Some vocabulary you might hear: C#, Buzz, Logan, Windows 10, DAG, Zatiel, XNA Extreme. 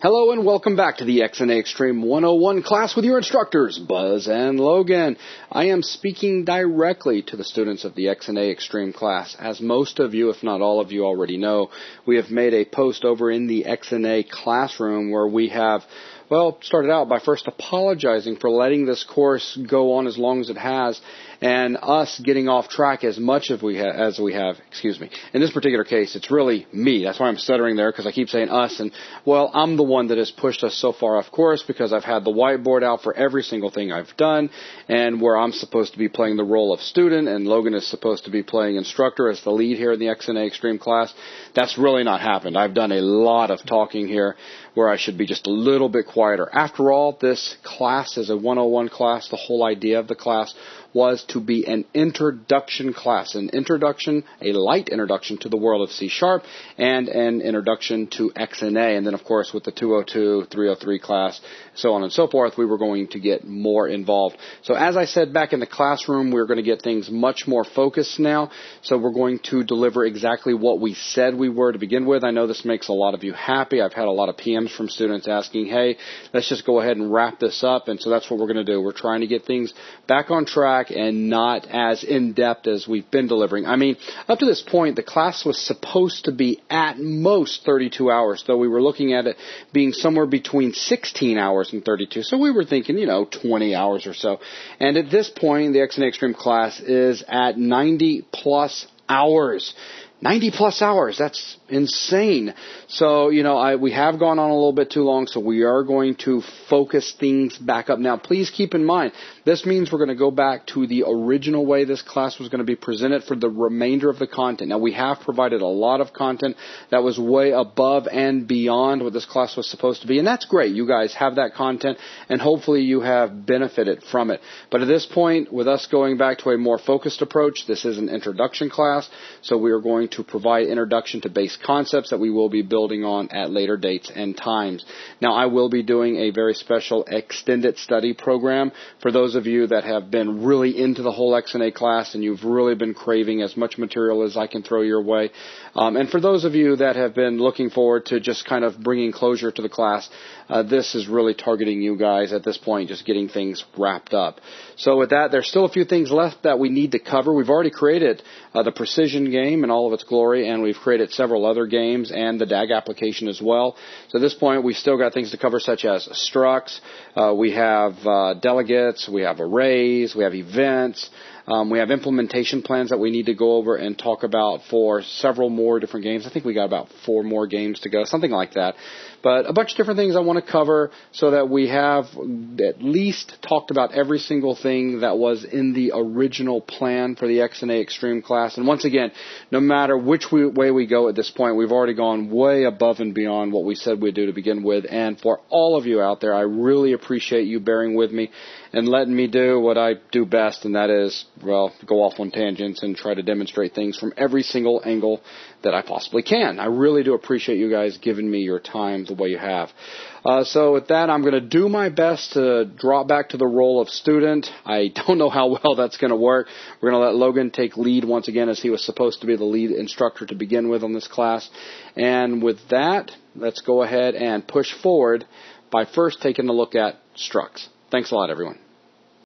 Hello and welcome back to the XNA Extreme 101 class with your instructors, Buzz and Logan. I am speaking directly to the students of the XNA Extreme class. As most of you, if not all of you, already know, we have made a post over in the XNA classroom where we have, well, started out by first apologizing for letting this course go on as long as it has and us getting off track as much as we have, excuse me. In this particular case, it's really me. That's why I'm stuttering there, because I keep saying us, and, well, I'm the one that has pushed us so far off course because I've had the whiteboard out for every single thing I've done, and where I'm supposed to be playing the role of student and Logan is supposed to be playing instructor as the lead here in the XNA Extreme class. That's really not happened. I've done a lot of talking here where I should be just a little bit quieter. After all, this class is a 101 class. The whole idea of the class was to be an introduction class, an introduction, a light introduction to the world of C# and an introduction to XNA. And then, of course, with the 202, 303 class, so on and so forth, we were going to get more involved. So as I said back in the classroom, we're going to get things much more focused now. So we're going to deliver exactly what we said we were to begin with. I know this makes a lot of you happy. I've had a lot of PMs from students asking, hey, let's just go ahead and wrap this up. And so that's what we're going to do. We're trying to get things back on track and not as in-depth as we've been delivering. I mean, up to this point, the class was supposed to be at most 32 hours, though we were looking at it being somewhere between 16 hours and 32. So we were thinking, 20 hours or so. And at this point, the XNA Extreme class is at 90-plus hours. 90 plus hours. That's insane. So, we have gone on a little bit too long, so we are going to focus things back up. Now, please keep in mind, this means we're going to go back to the original way this class was going to be presented for the remainder of the content. Now, we have provided a lot of content that was way above and beyond what this class was supposed to be, and that's great. You guys have that content, and hopefully you have benefited from it. But at this point, with us going back to a more focused approach, this is an introduction class, so we are going to provide introduction to base concepts that we will be building on at later dates and times. Now, I will be doing a very special extended study program for those of you that have been really into the whole XNA class and you've really been craving as much material as I can throw your way. And for those of you that have been looking forward to just kind of bringing closure to the class, this is really targeting you guys at this point, just getting things wrapped up. So with that, there's still a few things left that we need to cover. We've already created the precision game and all of its glory, and we've created several other games and the DAG application as well. So at this point, we've still got things to cover such as structs, we have delegates, we have arrays, we have events, we have implementation plans that we need to go over and talk about for several more different games. I think we got about 4 more games to go, something like that. But a bunch of different things I want to cover so that we have at least talked about every single thing that was in the original plan for the XNA Extreme class. And once again, no matter which way we go at this point, we've already gone way above and beyond what we said we'd do to begin with. And for all of you out there, I really appreciate you bearing with me and letting me do what I do best, and that is, well, go off on tangents and try to demonstrate things from every single angle that I possibly can. I really do appreciate you guys giving me your time the way you have. So with that, I'm going to do my best to drop back to the role of student. I don't know how well that's going to work. We're going to let Logan take lead once again, as he was supposed to be the lead instructor to begin with on this class. And with that, let's go ahead and push forward by first taking a look at structs. Thanks a lot, everyone.